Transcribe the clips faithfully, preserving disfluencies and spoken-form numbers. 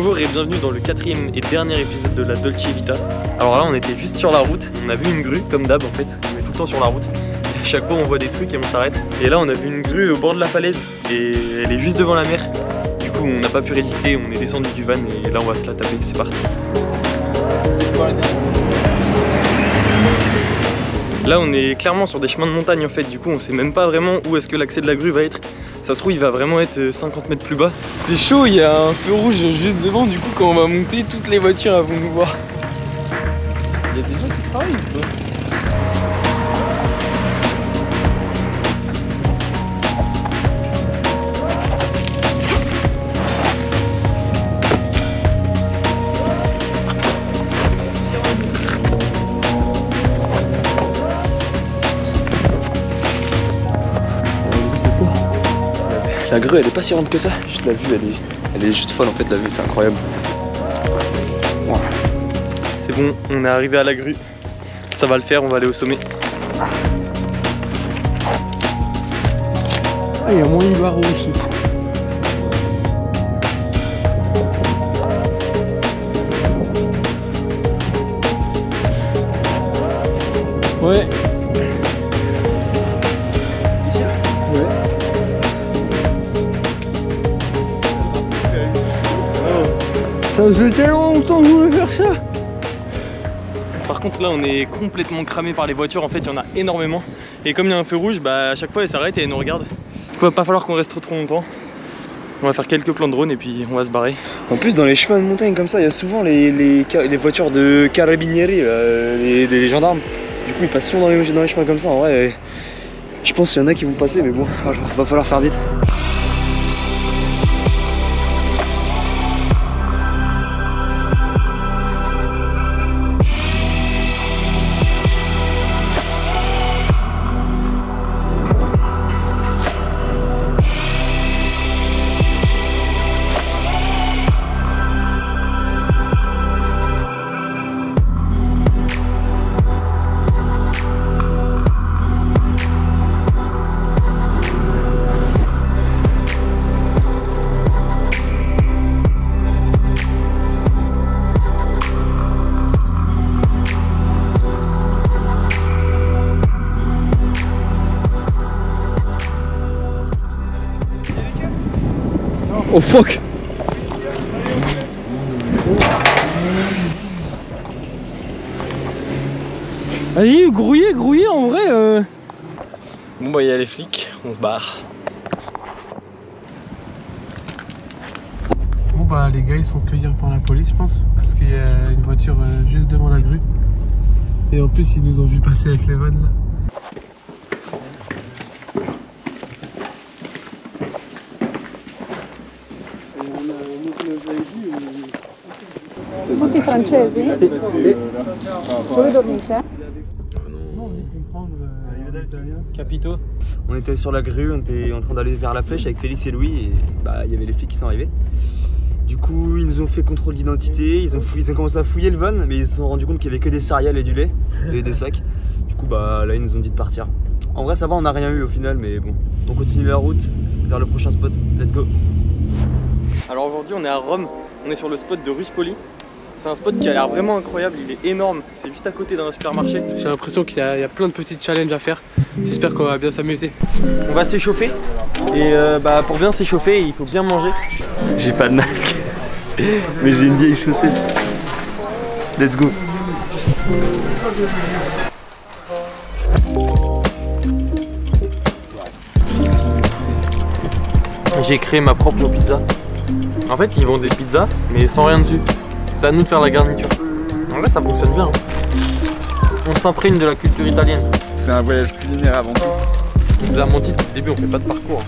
Bonjour et bienvenue dans le quatrième et dernier épisode de la Dolce Vita. Alors là on était juste sur la route, on a vu une grue comme d'hab en fait, on est tout le temps sur la route. À chaque fois on voit des trucs et on s'arrête. Et là on a vu une grue au bord de la falaise et elle est juste devant la mer. Du coup on n'a pas pu résister, on est descendu du van et là on va se la taper, c'est parti. Là on est clairement sur des chemins de montagne en fait, du coup on sait même pas vraiment où est-ce que l'accès de la grue va être. Ça se trouve il va vraiment être cinquante mètres plus bas. C'est chaud, il y a un feu rouge juste devant, du coup quand on va monter toutes les voitures elles vont nous voir. Il y a des gens qui travaillent ou pas ? La grue elle est pas si ronde que ça, juste la vue elle est, elle est juste folle en fait, la vue c'est incroyable. Wow. C'est bon, on est arrivé à la grue, ça va le faire, on va aller au sommet. Ah, il y a moins de barreaux aussi. Ouais. Ça faisait tellement longtemps que je voulais faire ça. Par contre là on est complètement cramé par les voitures, en fait il y en a énormément. Et comme il y a un feu rouge, bah à chaque fois elle s'arrête et elle nous regarde. Du coup il va pas falloir qu'on reste trop trop longtemps. On va faire quelques plans de drone et puis on va se barrer. En plus dans les chemins de montagne comme ça, il y a souvent les, les, les voitures de carabinieri, euh, les, les gendarmes. Du coup ils passent souvent dans les, dans les chemins comme ça, en vrai. Je pense qu'il y en a qui vont passer mais bon, il va falloir faire vite. Oh fuck! Allez, grouillez, grouillez en vrai! Euh... Bon bah il y a les flics, on se barre. Bon bah les gars ils sont cueillis par la police je pense, parce qu'il y a une voiture euh, juste devant la grue. Et en plus ils nous ont vu passer avec les vannes là. Tutti francesi? Sì, sì. Dove dormite? Capito. On était sur la grue, on était en train d'aller vers la flèche avec Félix et Louis et bah il y avait les flics qui sont arrivés. Du coup ils nous ont fait contrôle d'identité, ils, ils ont commencé à fouiller le van mais ils se sont rendus compte qu'il n'y avait que des céréales et du lait et des sacs. Du coup bah là ils nous ont dit de partir. En vrai ça va, on n'a rien eu au final mais bon, on continue la route vers le prochain spot, let's go. Alors aujourd'hui on est à Rome, on est sur le spot de Ruspoli. C'est un spot qui a l'air vraiment incroyable, il est énorme, c'est juste à côté d'un supermarché. J'ai l'impression qu'il y, y a plein de petits challenges à faire, j'espère qu'on va bien s'amuser. On va s'échauffer, et euh, bah, pour bien s'échauffer, il faut bien manger. J'ai pas de masque, mais j'ai une vieille chaussée. Let's go. J'ai créé ma propre pizza. En fait, ils vendent des pizzas, mais sans rien dessus. C'est à nous de faire la garniture. En vrai ça fonctionne bien. On s'imprime de la culture italienne. C'est un voyage culinaire avant tout. On nous a menti depuis le début, on fait pas de parcours.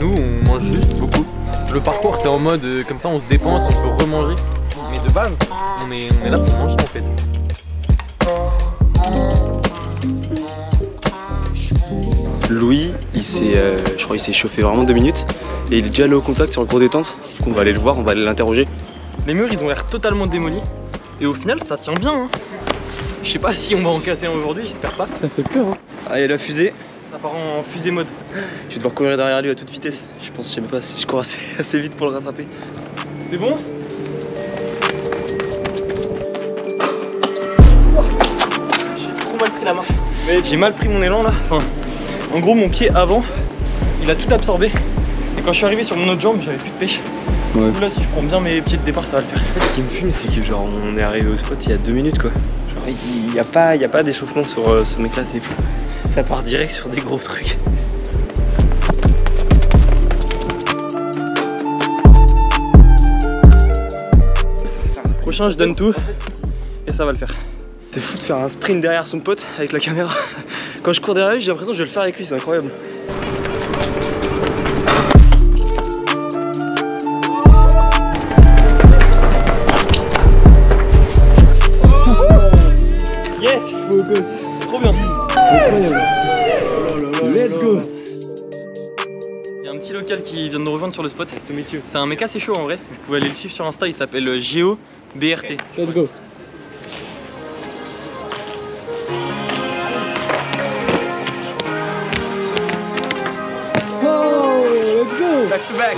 Nous on mange juste beaucoup. Le parcours c'est en mode comme ça on se dépense, on peut remanger. Mais de base, on est, on est là pour manger en fait. Louis, il s'est, euh, je crois il s'est chauffé vraiment deux minutes. Et il est déjà allé au contact sur le cours des tentes. On va aller le voir, on va aller l'interroger. Les murs ils ont l'air totalement démolis et au final ça tient bien hein. Je sais pas si on va en casser un aujourd'hui, j'espère pas. Ça fait peur hein. Ah il y a la fusée. Ça part en fusée mode. Je vais devoir courir derrière lui à toute vitesse. Je pense, je sais pas si je cours assez, assez vite pour le rattraper. C'est bon ? et j'ai mal pris mon élan là. Enfin, en gros mon pied avant il a tout absorbé et quand je suis arrivé sur mon autre jambe j'avais plus de pêche. Ouais. Là si je prends bien mes pieds de départ ça va le faire. En fait, ce qui me fume c'est que genre on est arrivé au spot il y a deux minutes quoi. Genre il n'y a pas, il y a pas d'échauffement sur euh, ce mec là, c'est fou. Ça part direct sur des gros trucs. Prochain je donne tout et ça va le faire. C'est fou de faire un sprint derrière son pote avec la caméra. Quand je cours derrière lui j'ai l'impression que je vais le faire avec lui, c'est incroyable. Yes, beau gosse, trop bien. Let's go. Il y a un petit local qui vient de nous rejoindre sur le spot. C'est un mec assez chaud en vrai. Vous pouvez aller le suivre sur Insta, il s'appelle G O B R T. Let's go. Back to back.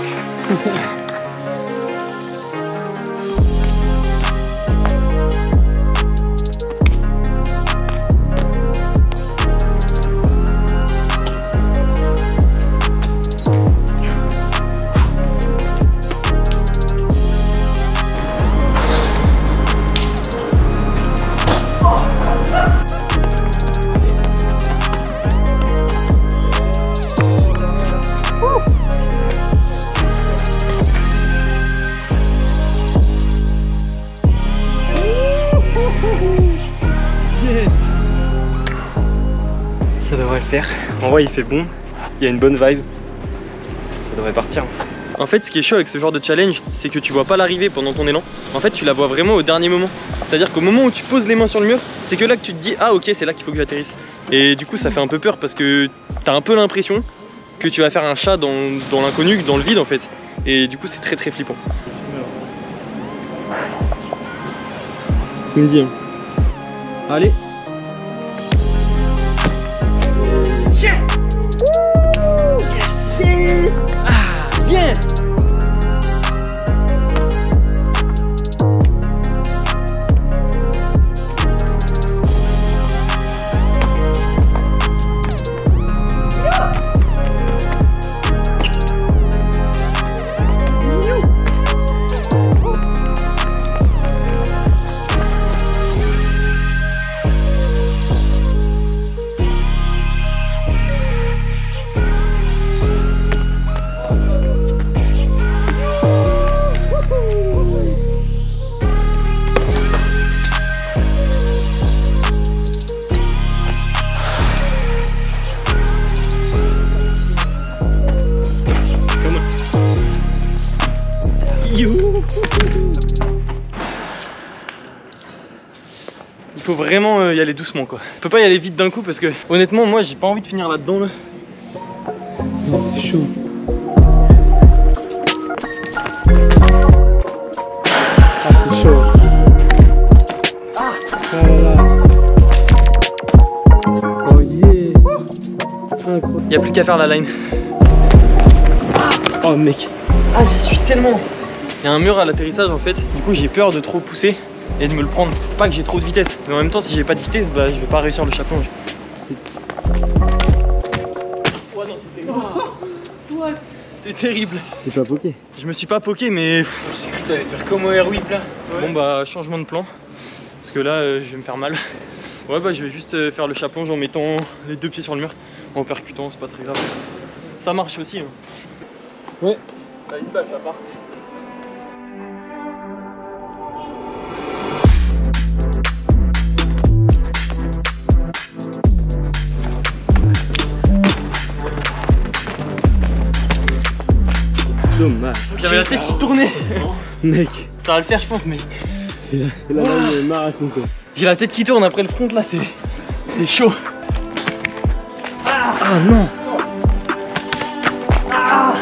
Ça devrait le faire. En vrai il fait bon, il y a une bonne vibe. Ça devrait partir. En fait ce qui est chaud avec ce genre de challenge, c'est que tu vois pas l'arrivée pendant ton élan. En fait tu la vois vraiment au dernier moment. C'est-à-dire qu'au moment où tu poses les mains sur le mur, c'est que là que tu te dis ah ok c'est là qu'il faut que j'atterrisse. Et du coup ça fait un peu peur parce que t'as un peu l'impression que tu vas faire un chat dans, dans l'inconnu, dans le vide en fait. Et du coup c'est très très flippant. Ça me dit hein. Allez. Yes! Wouh! Yes! Yes! Ah! Bien! Il faut vraiment euh, y aller doucement quoi. Je peux pas y aller vite d'un coup parce que honnêtement moi j'ai pas envie de finir là-dedans là. C'est chaud. Ah c'est chaud. Ah voilà. Oh yeah. Incroyable. Y'a plus qu'à faire la line. Oh mec. Ah j'y suis tellement. Y'a un mur à l'atterrissage en fait. Du coup j'ai peur de trop pousser et de me le prendre. Pas que j'ai trop de vitesse, mais en même temps si j'ai pas de vitesse, bah je vais pas réussir le chaplonge. Oh non, c'était oh. C'est terrible. Tu t'es pas poqué? Je me suis pas poqué mais pff, putain, je vais faire comme au R huit là. Ouais. Bon bah changement de plan parce que là euh, je vais me faire mal. Ouais bah je vais juste faire le chaplonge en mettant les deux pieds sur le mur en percutant, c'est pas très grave. Ça marche aussi. Hein. Ouais. Bah une balle ça part. Dommage. J'avais la tête qui tournait. Mec, ça va le faire je pense mais... C'est la même marathon quoi. J'ai la tête qui tourne après le front là, c'est... C'est chaud. Ah, ah non ah.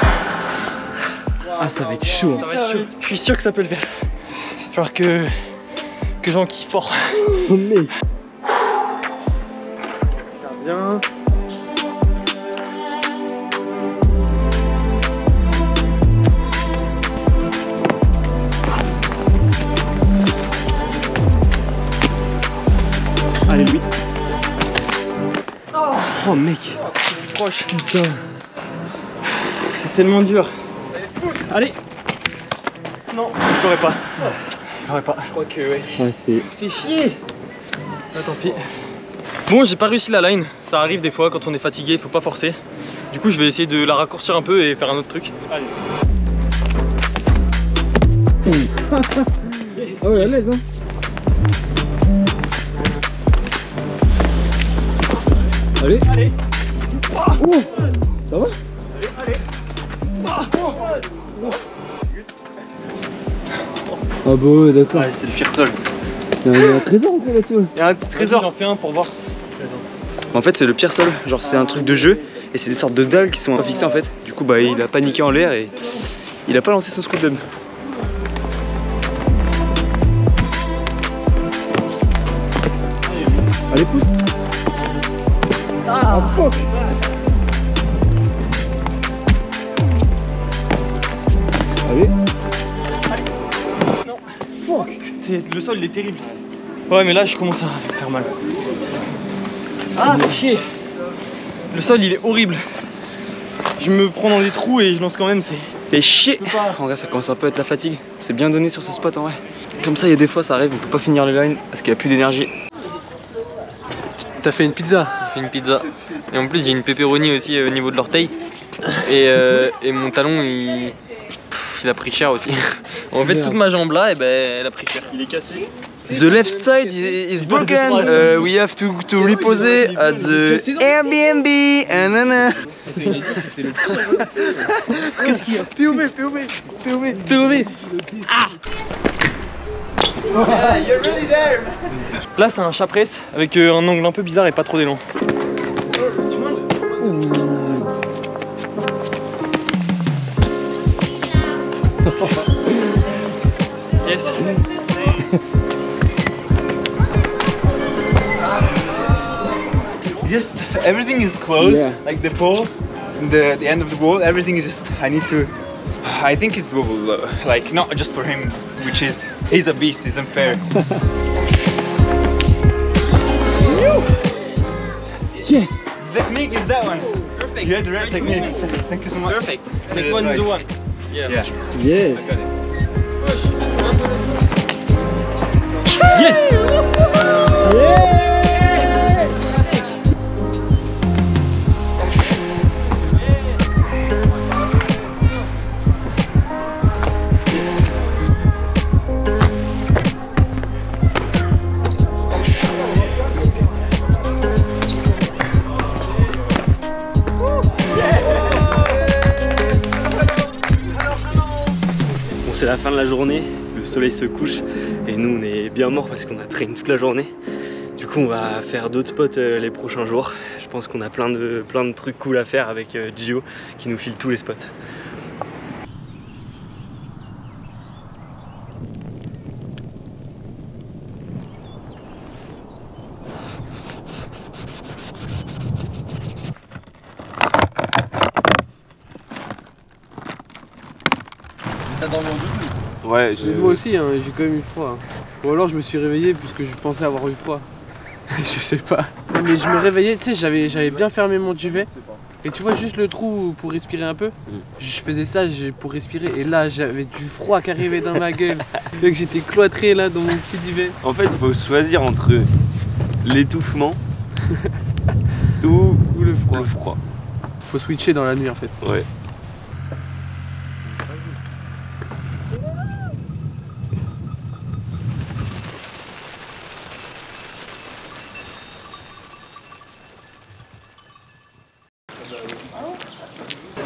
Ah ça va être chaud, ça va être chaud. Je suis sûr que ça peut le faire. Il va falloir que... Que j'en kiffe fort. Oh mec. Bien. Oh mec, c'est proche. Putain, c'est tellement dur. Allez. Non, j'aurais pas. J'aurais pas. Je crois que ouais. Ouais, c'est. Fais chier. Ah, tant pis. Bon, j'ai pas réussi la line. Ça arrive des fois quand on est fatigué, faut pas forcer. Du coup, je vais essayer de la raccourcir un peu et faire un autre truc. Allez. Ah ouais, à l'aise hein. Allez. Allez. Oh. Ça va? Allez, allez. Oh. Oh. Ah bah ouais, d'accord. Ouais, c'est le pire sol. Il y a un trésor encore là-dessus. Il y a un petit trésor. J'en fais un pour voir. En fait, c'est le pire sol. Genre, c'est un truc de jeu et c'est des sortes de dalles qui sont fixées en fait. Du coup, bah il a paniqué en l'air et il a pas lancé son scoop d'homme. Allez, pousse. Ah, ah fuck. Allez. Non. Fuck. Le sol il est terrible. Ouais mais là je commence à faire mal. Ah mais chier. Le sol il est horrible. Je me prends dans des trous et je lance quand même, c'est... T'es chier. En vrai ça commence un peu à être la fatigue. C'est bien donné sur ce spot en vrai. Comme ça il y a des fois ça arrive, on peut pas finir les lines parce qu'il n'y a plus d'énergie. T'as fait une pizza. J'ai fait une pizza. Et en plus j'ai une pepperoni aussi au niveau de l'orteil. Et, euh, et mon talon il... il a pris cher aussi. En fait, toute ma jambe là, et ben, elle a pris cher. Il est cassé. The left side is, is broken. Uh, we have to, to repose at the Airbnb. Qu'est-ce qu'il y a? P O V, P O V, P O V, P O V. Ah! Là, c'est un chapresse avec un angle un peu bizarre et pas trop d'élan. Yes. Just everything is closed, yeah. Like the pole, the the end of the wall. Everything is just. I need to. I think it's doable. Like not just for him, which is he's a beast. It's unfair. Yes. The technique is that one. Perfect. You had the right technique. Thank you so much. Perfect. Next one is the one. Yeah. Yeah. Yes. I got it. Push. Yes. C'est la fin de la journée, le soleil se couche et nous on est bien morts parce qu'on a traîné toute la journée. Du coup on va faire d'autres spots les prochains jours. Je pense qu'on a plein de, plein de trucs cool à faire avec Gio qui nous file tous les spots. Ouais, je... Moi aussi, hein, j'ai quand même eu froid. Ou alors je me suis réveillé puisque je pensais avoir eu froid. Je sais pas. Mais je me réveillais, tu sais, j'avais bien fermé mon duvet. Et tu vois juste le trou pour respirer un peu. Je faisais ça pour respirer et là j'avais du froid qui arrivait dans ma gueule. Donc j'étais cloîtré là dans mon petit duvet. En fait, il faut choisir entre l'étouffement ou, ou le froid. Le froid. Faut switcher dans la nuit en fait. Ouais.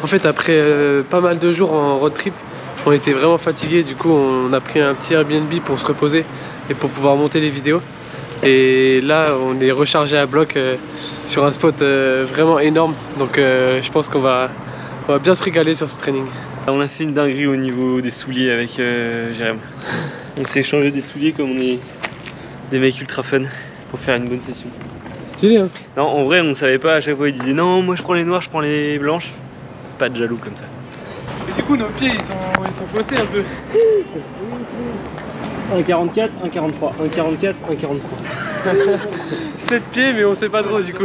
En fait, après euh, pas mal de jours en road trip, on était vraiment fatigués. Du coup, on a pris un petit Airbnb pour se reposer et pour pouvoir monter les vidéos. Et là, on est rechargé à bloc euh, sur un spot euh, vraiment énorme. Donc, euh, je pense qu'on va, on va bien se régaler sur ce training. On a fait une dinguerie au niveau des souliers avec euh, Jérémy. On s'est échangé des souliers comme on est des mecs ultra fun pour faire une bonne session. C'est stylé, hein? Non, en vrai, on savait pas. À chaque fois, ils disaient non, moi je prends les noirs, je prends les blanches. Pas de jaloux comme ça. Et du coup nos pieds ils sont, ils sont faussés un peu. un quarante-quatre, un quarante-trois, un quarante-quatre, un quarante-trois. sept pieds mais on sait pas trop du coup.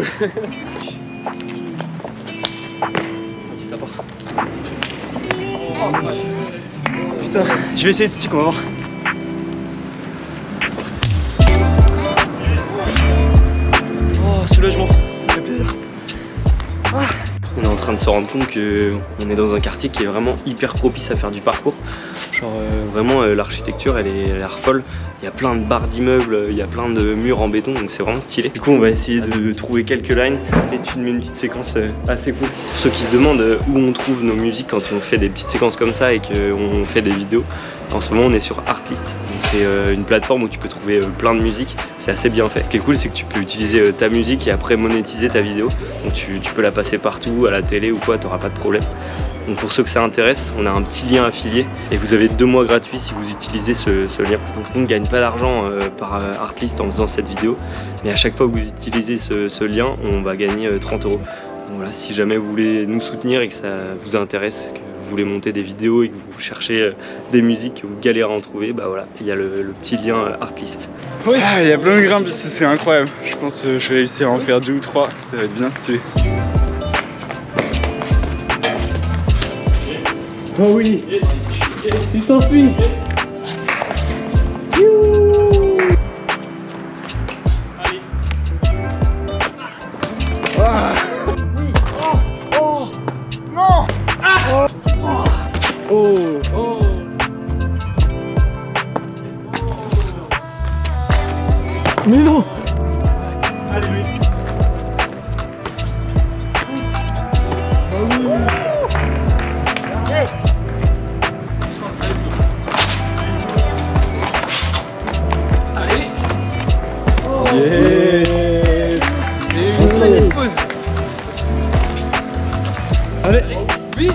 ça part. Oh, putain, je vais essayer de stick, on va voir. Oh, ce logement, ça fait plaisir. Ah. On est en train de se rendre compte qu'on est dans un quartier qui est vraiment hyper propice à faire du parcours. Genre euh, vraiment euh, l'architecture elle, elle a l'air folle. Il y a plein de barres d'immeubles, il y a plein de murs en béton, donc c'est vraiment stylé. Du coup on va essayer de trouver quelques lines et de filmer une petite séquence euh, assez cool. Pour ceux qui se demandent où on trouve nos musiques quand on fait des petites séquences comme ça et qu'on fait des vidéos, en ce moment on est sur Artlist. C'est euh, une plateforme où tu peux trouver euh, plein de musiques. C'est assez bien fait. Ce qui est cool, c'est que tu peux utiliser euh, ta musique et après monétiser ta vidéo. Donc tu, tu peux la passer partout, à la télé ou quoi, tu n'auras pas de problème. Donc pour ceux que ça intéresse, on a un petit lien affilié et vous avez deux mois gratuits si vous utilisez ce, ce lien. Donc on ne gagne pas d'argent euh, par euh, Artlist en faisant cette vidéo, mais à chaque fois que vous utilisez ce, ce lien, on va gagner euh, trente euros. Donc voilà, si jamais vous voulez nous soutenir et que ça vous intéresse, que vous voulez monter des vidéos et que vous cherchez euh, des musiques que vous galérez à en trouver, bah voilà, il y a le, le petit lien euh, Artlist. Oui, ah, il y a plein de grimpes ici, c'est incroyable. Je pense que je vais réussir à en faire deux ou trois, ça va être bien stylé. Oh oui, il s'enfuit. Ah. Oh. Oh. Non. Ah. Oh. Oh. Oh. Mais non. Allez, oui. Oh. Oh. Yes, yes. Et une petite pause. Allez. Oui.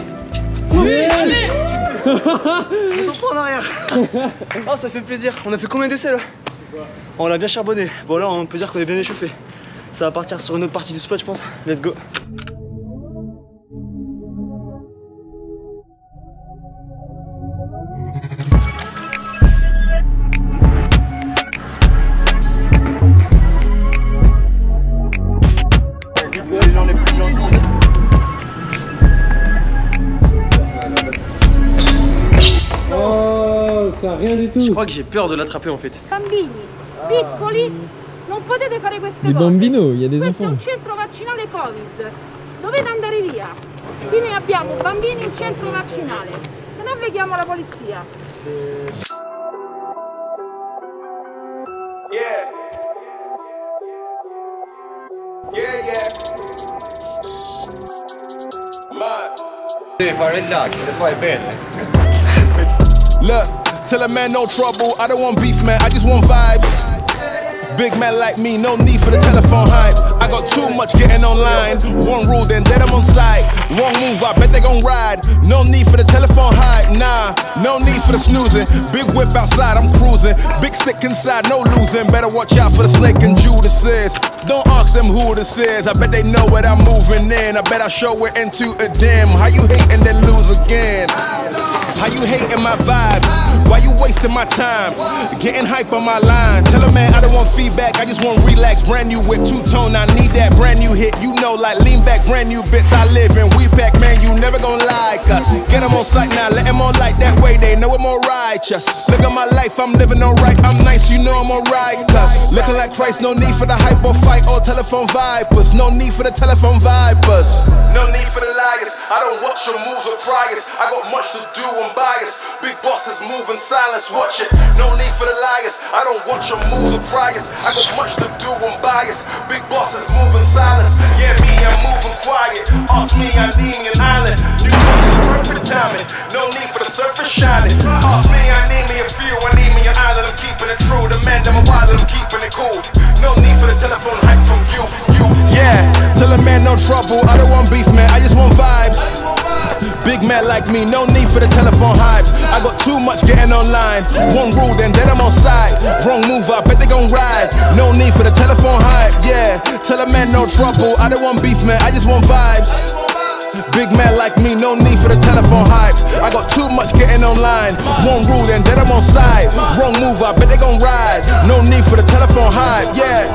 Oui, yes. Allez. On s'en prend en arrière. Oh, ça fait plaisir. On a fait combien d'essais là? On l'a bien charbonné. Bon là on peut dire qu'on est bien échauffé. Ça va partir sur une autre partie du spot je pense. Let's go. Rien du tout. Je crois que j'ai peur de l'attraper en fait. Bambini, piccoli, non potete fare queste cose. Bambino, il y a des enfants. Questo è un centro vaccinale Covid. Dovete andare via. Qui noi abbiamo bambini in centro vaccinale. Se no vediamo la polizia. Yeah. Yeah yeah. Ma devi fare il lago, lo fai bene. Tell a man no trouble, I don't want beef man, I just want vibes. Big man like me, no need for the telephone hype. I got too much getting online. One rule then, dead I'm on site. Wrong move, I bet they gon' ride. No need for the telephone hype, nah. No need for the snoozing. Big whip outside, I'm cruising. Big stick inside, no losing. Better watch out for the snake and Judas. Don't ask them who this is. I bet they know what I'm moving in. I bet I show it into a dim. How you hating then lose again? How you hating my vibes? Why you wasting my time? Getting hype on my line. Tell a man I don't want feedback, I just want relax. Brand new whip, two-tone, I need that brand new hit. You know like lean back, brand new bits. I live in we back, man, you never gonna like us. Get them on sight now, let them all like that way. They know I'm all righteous. Look at my life, I'm living all right. I'm nice, you know I'm all right. Cause looking like Christ, no need for the hype or fight or telephone vipers. No need for the telephone vipers. No need for the liars. I don't watch your moves or priors. I got much to do, I'm biased. Big bosses move in silence, watch it. No need for the liars. I don't watch your moves or priors. I got much to do, I'm biased. Big bosses move in silence. Yeah, me, I'm moving quiet. Ask me, I'm needing an island. New York is perfect timing. No need for the surface shining. Ask me, I need me a few. I need me an island. I'm keeping it true. The man that I'm wild, I'm keeping it cool. No need for the telephone hype from you, you. Yeah, tell a man no trouble. I don't want beef, man. I just want vibes. Big man like me, no need for the telephone hypes. I got too much getting online. One rule, then dead I'm on side. Wrong move, I bet they gon' ride. No need for the telephone hype, yeah. Tell a man no trouble. I don't want beef, man. I just want vibes. Big man like me, no need for the telephone hype. I got too much getting online. One rule, then dead I'm on side. Wrong move, I bet they gon' ride. No need for the telephone hype, yeah.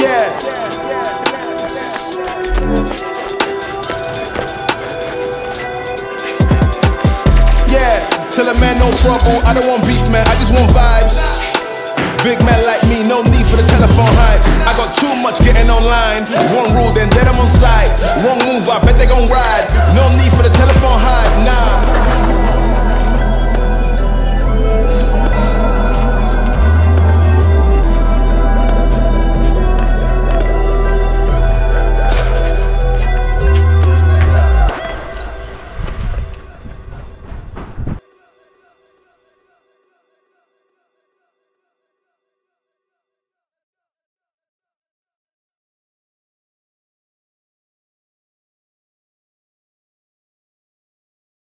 Yeah. Tell a man no trouble, I don't want beef, man, I just want vibes. Big man like me, no need for the telephone hype. I got too much getting online. One rule, then let them on site. Wrong move, I bet they gon' ride. No need for the telephone hype, nah.